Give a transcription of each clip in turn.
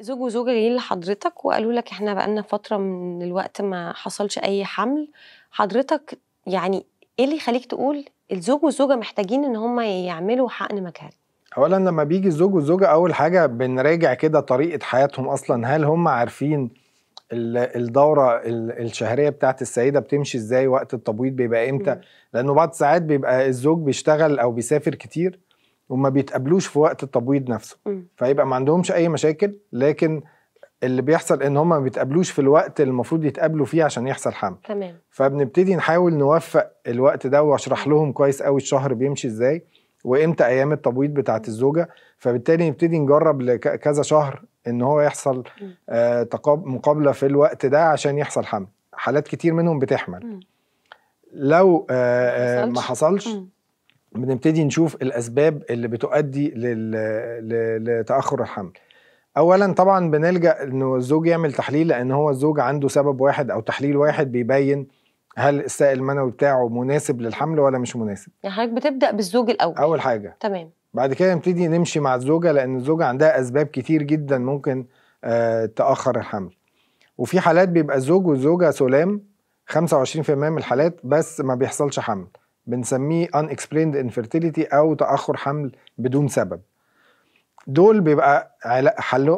زوج وزوجة جايين لحضرتك وقالوا لك احنا بقالنا فترة من الوقت ما حصلش أي حمل، حضرتك يعني إيه اللي يخليك تقول الزوج والزوجة محتاجين إن هم يعملوا حقن مجهري؟ أولاً لما بيجي الزوج والزوجة أول حاجة بنراجع كده طريقة حياتهم أصلاً، هل هم عارفين الدورة الشهرية بتاعت السيدة بتمشي إزاي، وقت التبويض بيبقى إمتى؟ لأنه بعض ساعات بيبقى الزوج بيشتغل أو بيسافر كتير وما بيتقابلوش في وقت التبويض نفسه، فيبقى ما عندهمش أي مشاكل، لكن اللي بيحصل إن هم ما بيتقابلوش في الوقت اللي المفروض يتقابلوا فيه عشان يحصل حمل. تمام. فبنبتدي نحاول نوفق الوقت ده وأشرح لهم كويس قوي الشهر بيمشي إزاي وإمتى أيام التبويض بتاعت الزوجة، فبالتالي نبتدي نجرب لكذا شهر إن هو يحصل مقابلة في الوقت ده عشان يحصل حمل. حالات كتير منهم بتحمل. لو ما حصلش بنبتدي نشوف الأسباب اللي بتؤدي لتأخر الحمل. أولاً طبعاً بنلجأ إنه الزوج يعمل تحليل، لأن هو الزوج عنده سبب واحد أو تحليل واحد بيبين هل السائل المنوي بتاعه مناسب للحمل ولا مش مناسب. يعني حضرتك بتبدأ بالزوج الأول. أول حاجة. تمام. بعد كده نبتدي نمشي مع الزوجة، لأن الزوجة عندها أسباب كتير جداً ممكن تأخر الحمل. وفي حالات بيبقى الزوج والزوجة سلام 25% من الحالات بس ما بيحصلش حمل، بنسميه unexplained infertility أو تأخر حمل بدون سبب. دول بيبقى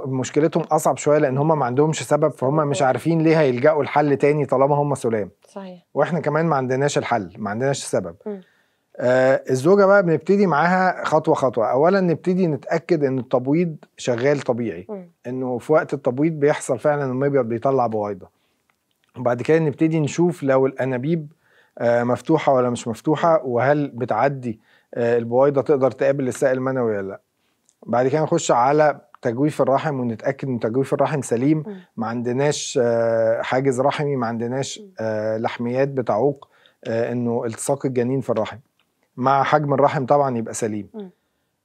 مشكلتهم أصعب شوية، لأن هم ما عندهمش سبب، فهم مش عارفين ليه هيلجأوا لحل تاني طالما هم سلام. صحيح. وإحنا كمان ما عندناش الحل، ما عندناش السبب. الزوجة بقى بنبتدي معاها خطوة خطوة. أولا نبتدي نتأكد إن التبويض شغال طبيعي، إنه في وقت التبويض بيحصل فعلا المبيض بيطلع بويضة. وبعد كده نبتدي نشوف لو الأنابيب مفتوحة ولا مش مفتوحة، وهل بتعدي البويضة تقدر تقابل السائل المنوي ولا لا. بعد كده نخش على تجويف الرحم ونتأكد ان تجويف الرحم سليم، ما عندناش حاجز رحمي، ما عندناش لحميات بتعوق انه التصاق الجنين في الرحم، مع حجم الرحم طبعا يبقى سليم.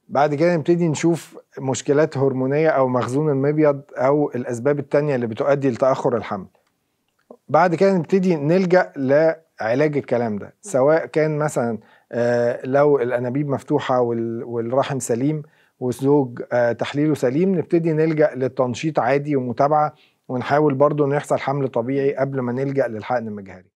بعد كده نبتدي نشوف مشكلات هرمونية او مخزون المبيض او الاسباب التانية اللي بتؤدي لتأخر الحمل. بعد كده نبتدي نلجأ لعلاج الكلام ده، سواء كان مثلا لو الأنابيب مفتوحة والرحم سليم والزوج تحليله سليم، نبتدي نلجأ للتنشيط عادي ومتابعة، ونحاول برضو إن يحصل حمل طبيعي قبل ما نلجأ للحقن المجهري.